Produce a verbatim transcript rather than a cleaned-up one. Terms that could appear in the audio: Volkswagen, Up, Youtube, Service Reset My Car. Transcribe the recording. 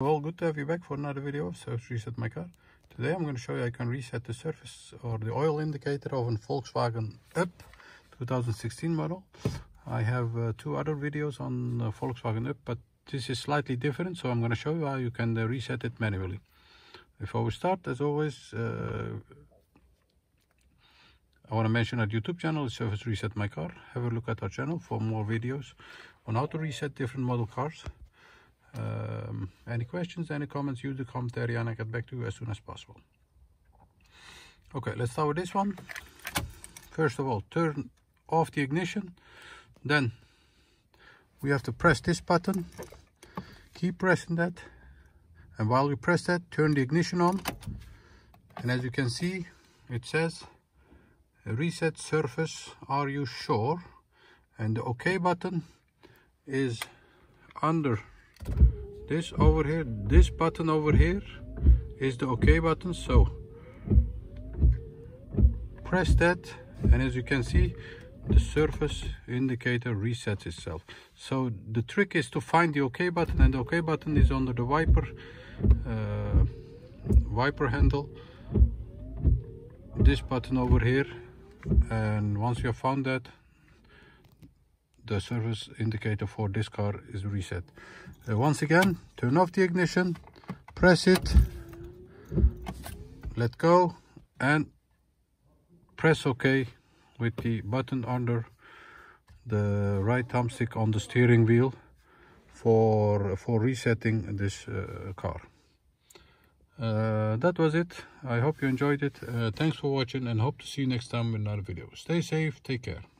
Well, good to have you back for another video of Service Reset My Car. Today I'm going to show you I can reset the surface or the oil indicator of a Volkswagen U P twenty sixteen model. I have uh, two other videos on uh, Volkswagen U P, but this is slightly different, so I'm going to show you how you can uh, reset it manually. Before we start, as always, uh, I want to mention our YouTube channel is Service Reset My Car. Have a look at our channel for more videos on how to reset different model cars. Um, any questions, any comments, use the comment area and I get back to you as soon as possible. Okay, let's start with this one. First of all, turn off the ignition. Then we have to press this button. Keep pressing that. And while we press that, turn the ignition on. And as you can see, it says reset surface, are you sure? And the OK button is under this over here. This button over here is the OK button, so press that and as you can see, the surface indicator resets itself. So the trick is to find the OK button, and the OK button is under the wiper uh, wiper handle, this button over here, and once you have found that, the service indicator for this car is reset. Uh, once again, turn off the ignition, press it, let go, and press OK with the button under the right thumbstick on the steering wheel for for resetting this uh, car. Uh, that was it. I hope you enjoyed it. Uh, thanks for watching and hope to see you next time in another video. Stay safe, take care.